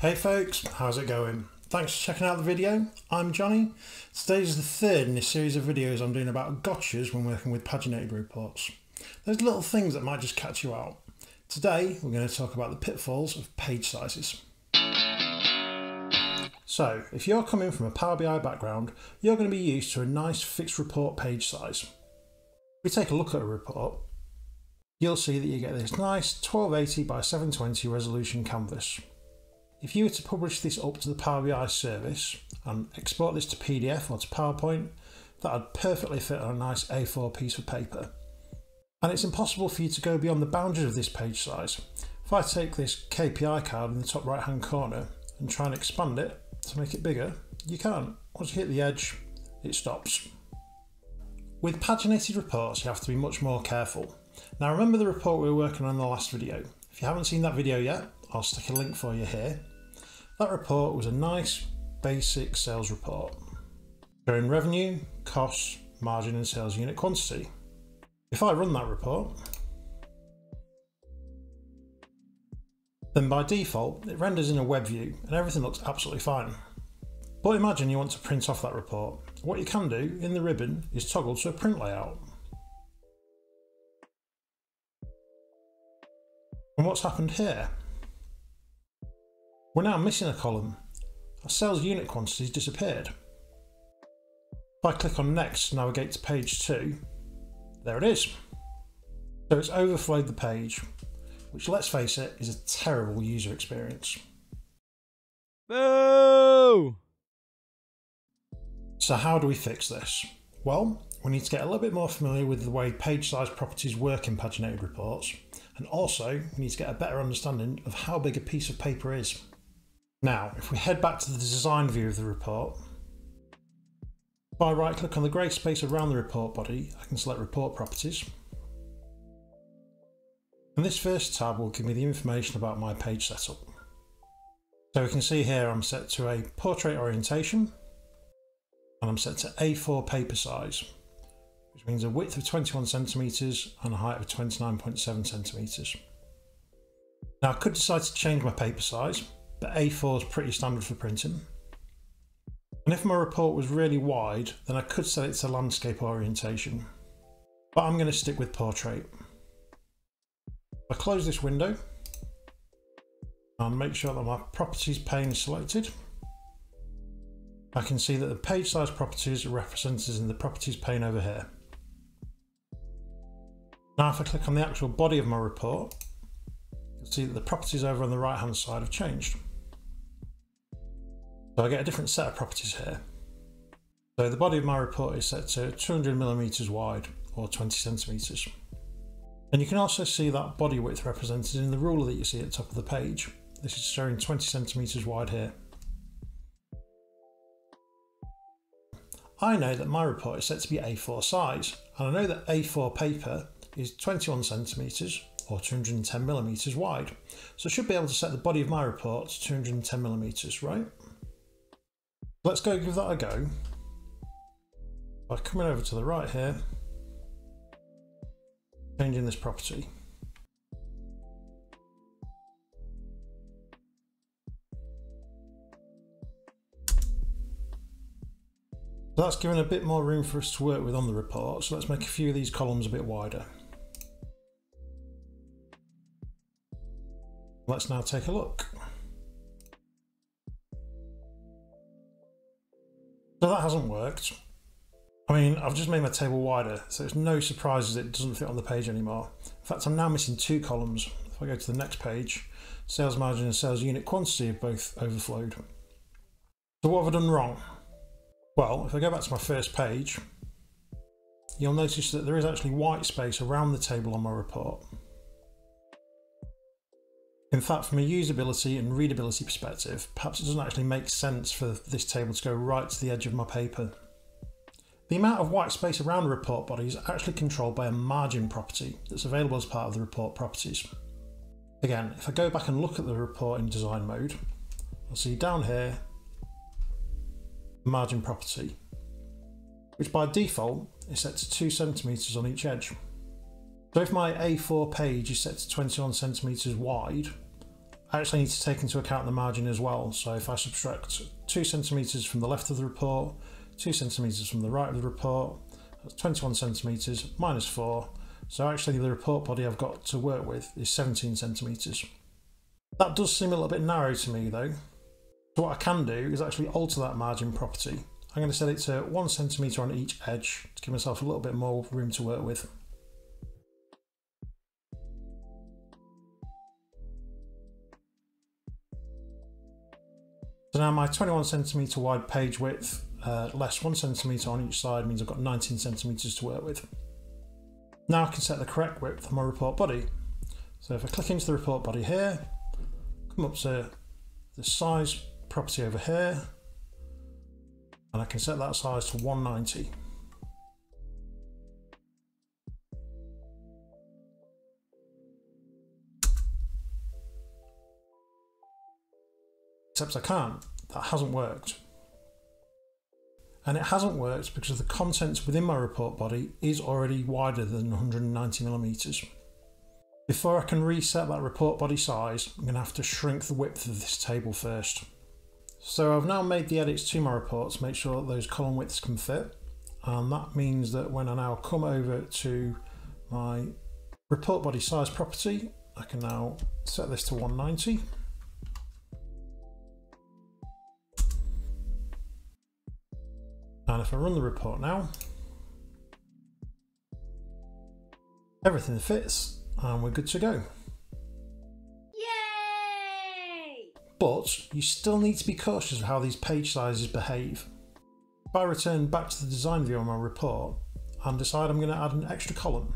Hey folks, how's it going? Thanks for checking out the video. I'm Johnny. Today's the third in a series of videos I'm doing about gotchas when working with paginated reports. Those little things that might just catch you out. Today we're going to talk about the pitfalls of page sizes. So if you're coming from a Power BI background, you're going to be used to a nice fixed report page size. If we take a look at a report, you'll see that you get this nice 1280 by 720 resolution canvas. If you were to publish this up to the Power BI service and export this to PDF or to PowerPoint, that would perfectly fit on a nice A4 piece of paper. And it's impossible for you to go beyond the boundaries of this page size. If I take this KPI card in the top right hand corner and try and expand it to make it bigger, you can't. Once you hit the edge, it stops. With paginated reports, you have to be much more careful. Now remember the report we were working on in the last video. If you haven't seen that video yet, I'll stick a link for you here. That report was a nice basic sales report, showing revenue, costs, margin and sales unit quantity. If I run that report, then by default it renders in a web view and everything looks absolutely fine. But imagine you want to print off that report. What you can do in the ribbon is toggle to a print layout. And what's happened here? We're now missing a column. Our sales unit quantity has disappeared. If I click on next to navigate to page 2, there it is. So it's overflowed the page, which, let's face it, is a terrible user experience. Boo! So how do we fix this? Well, we need to get a little bit more familiar with the way page size properties work in paginated reports, and also we need to get a better understanding of how big a piece of paper is. Now, if we head back to the design view of the report, by right click on the grey space around the report body, I can select report properties. And this first tab will give me the information about my page setup. So we can see here I'm set to a portrait orientation and I'm set to A4 paper size, which means a width of 21 centimeters and a height of 29.7 centimeters. Now I could decide to change my paper size, but A4 is pretty standard for printing. And if my report was really wide, then I could set it to landscape orientation, but I'm going to stick with portrait. I close this window and make sure that my properties pane is selected. I can see that the page size properties are represented in the properties pane over here. Now if I click on the actual body of my report, you'll see that the properties over on the right hand side have changed. So I get a different set of properties here. So the body of my report is set to 200mm wide or 20cm. And you can also see that body width represented in the ruler that you see at the top of the page. This is showing 20cm wide here. I know that my report is set to be A4 size, and I know that A4 paper is 21cm or 210mm wide. So I should be able to set the body of my report to 210mm, right? Let's go give that a go by coming over to the right here, changing this property. So that's given a bit more room for us to work with on the report, so let's make a few of these columns a bit wider. Let's now take a look. So that hasn't worked. I mean, I've just made my table wider, so it's no surprises it doesn't fit on the page anymore. In fact, I'm now missing two columns. If I go to the next page, sales margin and sales unit quantity have both overflowed. So what have I done wrong? Well, if I go back to my first page, you'll notice that there is actually white space around the table on my report. In fact, from a usability and readability perspective, perhaps it doesn't actually make sense for this table to go right to the edge of my paper. The amount of white space around the report body is actually controlled by a margin property that's available as part of the report properties. Again, if I go back and look at the report in design mode, I'll see down here, margin property, which by default is set to 2cm on each edge. So if my A4 page is set to 21cm wide, I actually need to take into account the margin as well. So if I subtract 2 centimeters from the left of the report, 2 centimeters from the right of the report, that's 21 centimeters minus 4. So actually the report body I've got to work with is 17 centimeters. That does seem a little bit narrow to me though. So what I can do is actually alter that margin property. I'm going to set it to 1 centimeter on each edge to give myself a little bit more room to work with. So now my 21 centimeter wide page width less 1 centimeter on each side means I've got 19 centimeters to work with. Now I can set the correct width for my report body. So if I click into the report body here, come up to the size property over here, and I can set that size to 190. Except I can't. That hasn't worked. And it hasn't worked because the contents within my report body is already wider than 190mm. Before I can reset that report body size, I'm going to have to shrink the width of this table first. So I've now made the edits to my report to make sure that those column widths can fit. And that means that when I now come over to my report body size property, I can now set this to 190. And if I run the report now, everything fits and we're good to go. Yay! But you still need to be cautious of how these page sizes behave. If I return back to the design view on my report and decide I'm going to add an extra column.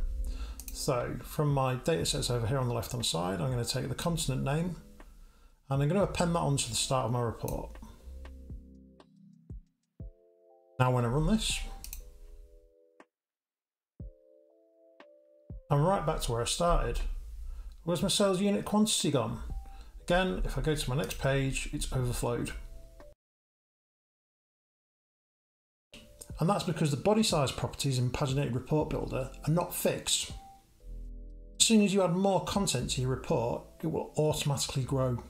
So from my datasets over here on the left hand side, I'm going to take the continent name and I'm going to append that onto the start of my report. Now when I run this, I'm right back to where I started. Where's my sales unit quantity gone? Again, if I go to my next page, it's overflowed. And that's because the body size properties in Paginated Report Builder are not fixed. As soon as you add more content to your report, it will automatically grow.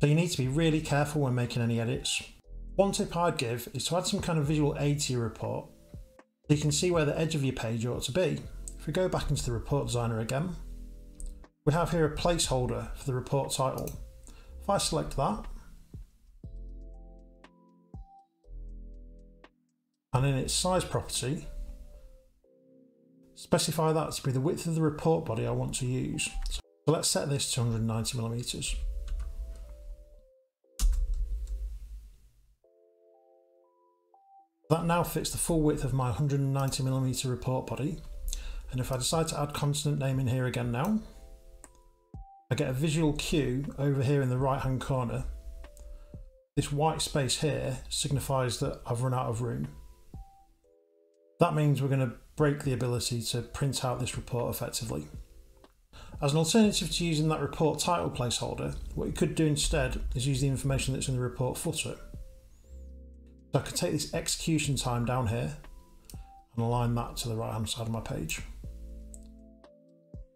So you need to be really careful when making any edits. One tip I'd give is to add some kind of visual aid to your report so you can see where the edge of your page ought to be. If we go back into the report designer again, we have here a placeholder for the report title. If I select that, and in its size property, specify that to be the width of the report body I want to use. So let's set this to 190mm. That now fits the full width of my 190mm report body, and if I decide to add continent name in here again now, I get a visual cue over here in the right hand corner. This white space here signifies that I've run out of room. That means we're going to break the ability to print out this report effectively. As an alternative to using that report title placeholder, what you could do instead is use the information that's in the report footer. So I could take this execution time down here and align that to the right hand side of my page.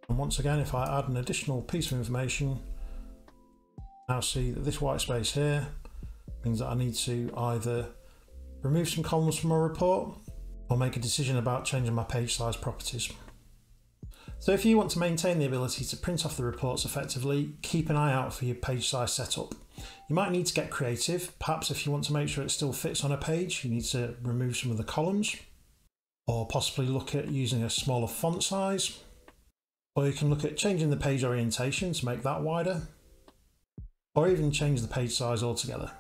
And once again, if I add an additional piece of information, now see that this white space here means that I need to either remove some columns from my report or make a decision about changing my page size properties. So if you want to maintain the ability to print off the reports effectively, keep an eye out for your page size setup. You might need to get creative. Perhaps if you want to make sure it still fits on a page, you need to remove some of the columns, or possibly look at using a smaller font size, or you can look at changing the page orientation to make that wider, or even change the page size altogether.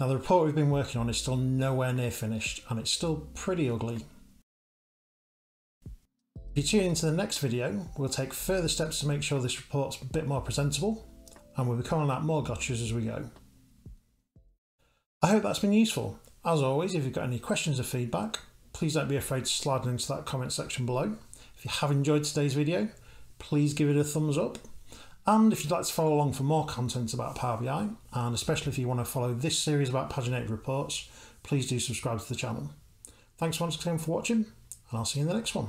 Now the report we've been working on is still nowhere near finished, and it's still pretty ugly. If you tune into the next video, we'll take further steps to make sure this report's a bit more presentable, and we'll be calling out more gotchas as we go. I hope that's been useful. As always, if you've got any questions or feedback, please don't be afraid to slide into that comment section below. If you have enjoyed today's video, please give it a thumbs up. And if you'd like to follow along for more content about Power BI, and especially if you want to follow this series about Paginated Reports, please do subscribe to the channel. Thanks once again for watching, and I'll see you in the next one.